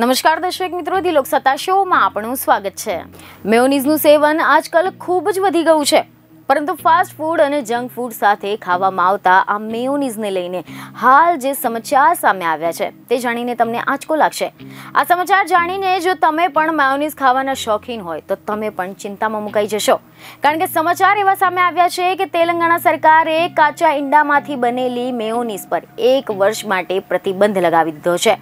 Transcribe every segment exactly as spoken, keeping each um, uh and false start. नमस्कार दर्शक मित्रों, दिलोक सत्ता शो में आपनु स्वागत है। मेयोनीजनु सेवन आजकल खूब ज वधी गयुं छे, परंतु फास्ट फूड और जंक फूड साथ खावामां आवता आ मेयोनीज ने लईने हाल जे समाचार सामे आव्या छे ते जाणीने तमने आंचको लागशे। आ समाचार जाणीने जो तमे पण मेयोनीज खावाना शौकीन होय तो तमे पण चिंतामां मुकाई जशो, कारण के समाचार एवा सामे आव्या छे के तेलंगाणा सरकारे काचा ईंडामांथी बनेली मेयोनीज पर एक वर्ष माटे प्रतिबंध लगावी दीधो छे।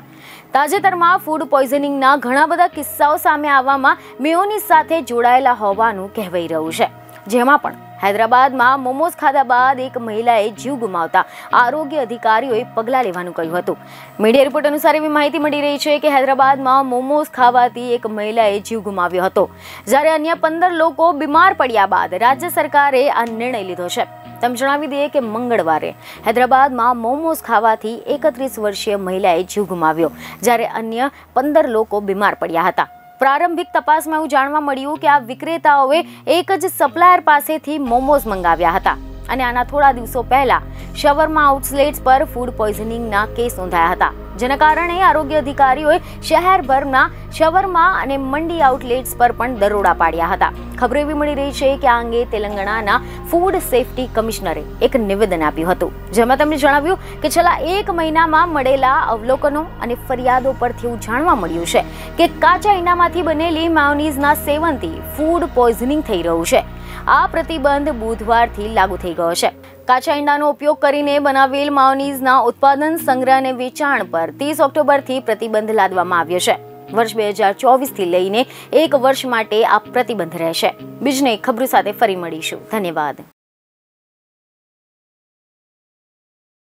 ताजेतरमां फूड पॉइजनिंगना घणा बधा किस्साओ सामे आववामां मेयोनीज साथे जोडायेला होवानुं कहेवाई रह्युं छे, जेमां पण हैदराबाद में मोमोज खाधा बाद एक महिलाए जीव गुमावता आरोग्य अधिकारीओए पगला लेवानुं कह्युं हतुं। मीडिया रिपोर्ट अनुसार एवी माहिती मळी रही है कि हैदराबाद में मोमोज खावाथी एक महिलाए जीव गुमाव्यो हतो, ज्यारे अन्य पंदर लोको बीमार पड्या बाद राज्य सरकारे आ निर्णय लीधो छे। तम जणावी दईए के मंगळवारे हैदराबाद में मोमोज खावाथी एकत्रीस वर्षीय महिलाए जीव गुमाव्यो, ज्यारे अन्य पंदर लोको बीमार पड्या हता। प्रारंभिक तपास में एवुं जाणवा मळ्युं के आ विक्रेताओए एक ज सप्लायर पासेथी मोमोज मंगाव्या हता अने आना थोड़ा दिवसों पहला शवरमा आउटलेट्स पर फूड पॉइजनिंगना केस नोंधाया हता, जेना कारणे आरोग्य अधिकारीओए शहरभरना शवरमा अने मंडी आउटलेट्स पर पण दरोडा पाड्या हता। खबर एवी मळी रही छे के आ अंगे तेलंगाणाना फूड सेफ्टी कमिश्नरे एक निवेदन आप्युं हतुं, जेमां तमने जणाव्युं के छेल्ला एक महीनामां मळेला अवलोकनो अने फरियादो परथी एवुं जाणवा मळ्युं छे के काचा ईंडामांथी बनेली मेयोनीजना सेवनथी फूड पॉइजनिंग थई रह्युं छे। आ प्रतिबंध बुधवारथी लागू थई गयो छे। काचा ईंडानो उपयोग करीने बनावेल मेयोनीजना उत्पादन, संग्रह अने वेचाण पर तीस ऑक्टोबरथी प्रतिबंध लादवामां आव्यो छे। वर्ष बे हज़ार चौबीस थी लईने एक वर्ष माटे आ प्रतिबंध रहेशे। बीजने खबरो साथे फरी मळीशुं। धन्यवाद।